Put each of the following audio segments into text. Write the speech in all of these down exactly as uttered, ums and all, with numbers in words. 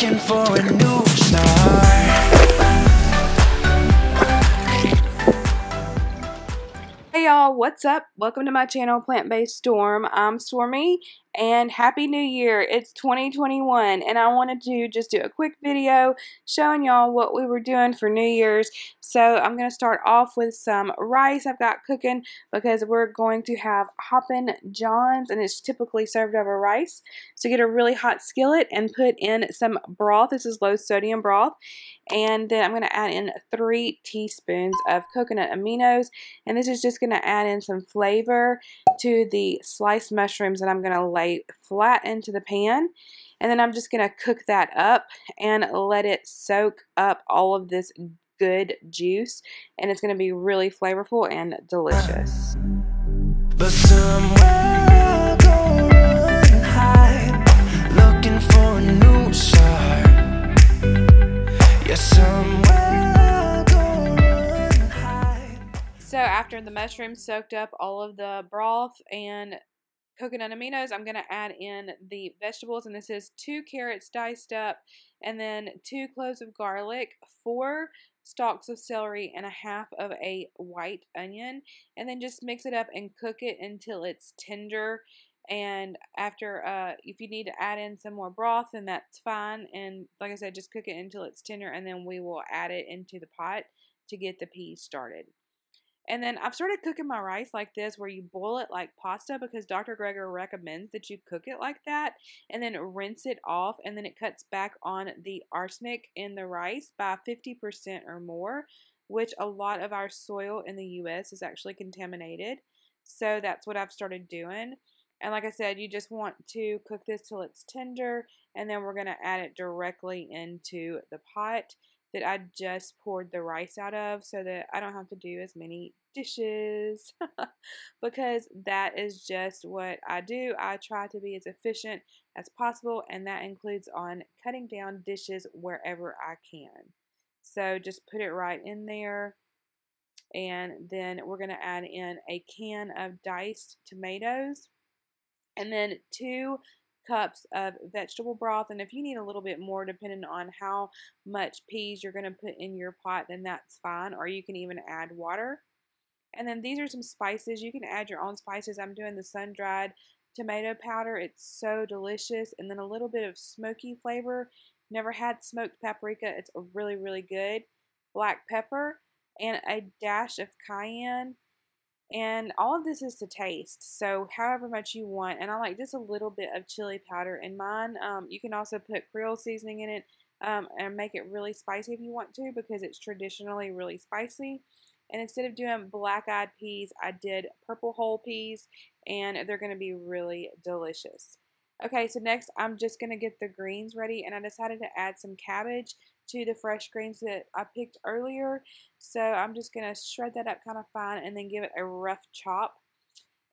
looking for a new start. Hey y'all, what's up? Welcome to my channel, Plant-Based Storm. I'm Stormy, and Happy New Year. It's twenty twenty-one, and I wanted to just do a quick video showing y'all what we were doing for New Year's. So I'm going to start off with some rice I've got cooking because we're going to have Hoppin John's, and it's typically served over rice. So get a really hot skillet and put in some broth. This is low sodium broth. And then I'm going to add in three teaspoons of coconut aminos, and this is just going to add in some flavor to the sliced mushrooms that I'm going to lay flat into the pan, and then I'm just going to cook that up and let it soak up all of this good juice, and it's going to be really flavorful and delicious. But somewhere I'll go and hide, looking for a new start. Yes, somewhere I'll go and hide. So after the mushrooms soaked up all of the broth and coconut aminos, I'm going to add in the vegetables, and this is two carrots diced up, and then two cloves of garlic, four stalks of celery, and a half of a white onion, and then just mix it up and cook it until it's tender. And after, uh, if you need to add in some more broth, then that's fine, and like I said, just cook it until it's tender, and then we will add it into the pot to get the peas started. And then I've started cooking my rice like this, where you boil it like pasta, because Doctor Greger recommends that you cook it like that and then rinse it off, and then it cuts back on the arsenic in the rice by fifty percent or more, which a lot of our soil in the U S is actually contaminated. So that's what I've started doing. And like I said, you just want to cook this till it's tender, and then we're going to add it directly into the pot that I just poured the rice out of, so that I don't have to do as many dishes because that is just what I do. I try to be as efficient as possible, and that includes on cutting down dishes wherever I can. So just put it right in there, and then we're going to add in a can of diced tomatoes, and then two cups of vegetable broth. And if you need a little bit more, depending on how much peas you're going to put in your pot, then that's fine, or you can even add water. And then these are some spices. You can add your own spices. I'm doing the sun-dried tomato powder. It's so delicious. And then a little bit of smoky flavor. Never had smoked paprika. It's really, really good. Black pepper and a dash of cayenne. And all of this is to taste, so however much you want. And I like just a little bit of chili powder in mine. Um, you can also put Creole seasoning in it um, and make it really spicy if you want to, because it's traditionally really spicy. And instead of doing black-eyed peas, I did purple whole peas, and they're going to be really delicious. Okay, so next I'm just going to get the greens ready, and I decided to add some cabbage to the fresh greens that I picked earlier. So I'm just going to shred that up kind of fine and then give it a rough chop.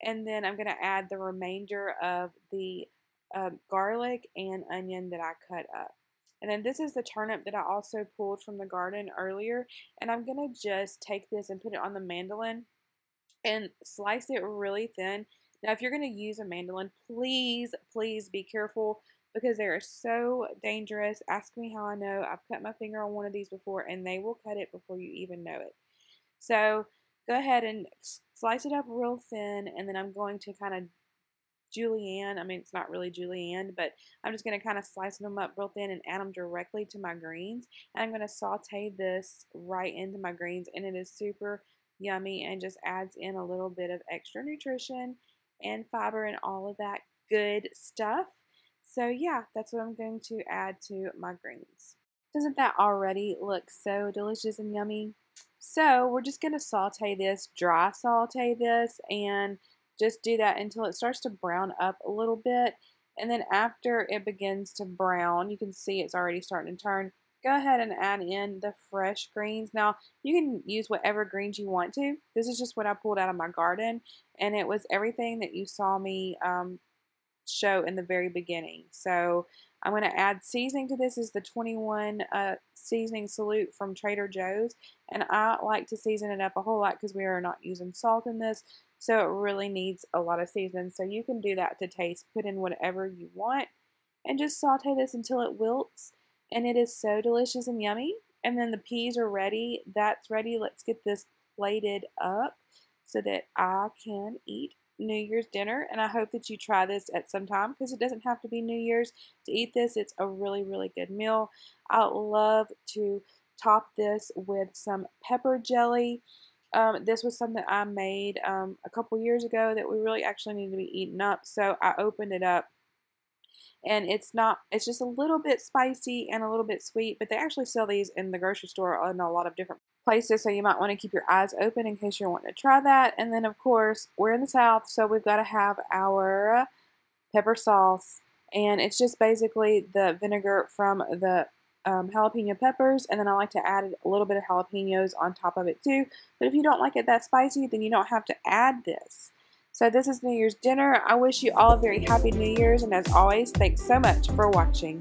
And then I'm going to add the remainder of the uh, garlic and onion that I cut up. And then this is the turnip that I also pulled from the garden earlier. And I'm going to just take this and put it on the mandolin and slice it really thin. Now if you're going to use a mandolin, please, please be careful, because they are so dangerous. Ask me how I know. I've cut my finger on one of these before, and they will cut it before you even know it. So go ahead and slice it up real thin, and then I'm going to kind of julienne. I mean, it's not really julienne, but I'm just going to kind of slice them up real thin and add them directly to my greens. And I'm going to saute this right into my greens, and it is super yummy and just adds in a little bit of extra nutrition and fiber and all of that good stuff. So yeah, that's what I'm going to add to my greens. Doesn't that already look so delicious and yummy? So we're just going to saute this, dry saute this, and just do that until it starts to brown up a little bit. And then after it begins to brown, you can see it's already starting to turn, go ahead and add in the fresh greens. Now you can use whatever greens you want to. This is just what I pulled out of my garden, and it was everything that you saw me um, show in the very beginning. So I'm going to add seasoning to this. This is the twenty-one uh, seasoning salute from Trader Joe's, and I like to season it up a whole lot because we are not using salt in this, so it really needs a lot of seasoning. So you can do that to taste, put in whatever you want, and just saute this until it wilts, and it is so delicious and yummy. And then the peas are ready. That's ready. Let's get this plated up so that I can eat New Year's dinner. And I hope that you try this at some time, because it doesn't have to be New Year's to eat this. It's a really, really good meal. I love to top this with some pepper jelly. Um, this was something I made um, a couple years ago that we really actually needed to be eating up. So I opened it up, and it's not, it's just a little bit spicy and a little bit sweet, but they actually sell these in the grocery store in a lot of different places, so you might want to keep your eyes open in case you're wanting to try that. And then, of course, we're in the South, so we've got to have our pepper sauce, and it's just basically the vinegar from the Um, jalapeno peppers, and then I like to add a little bit of jalapenos on top of it too. But if you don't like it that spicy, then you don't have to add this. So this is New Year's dinner. I wish you all a very happy New Year's, and as always, thanks so much for watching.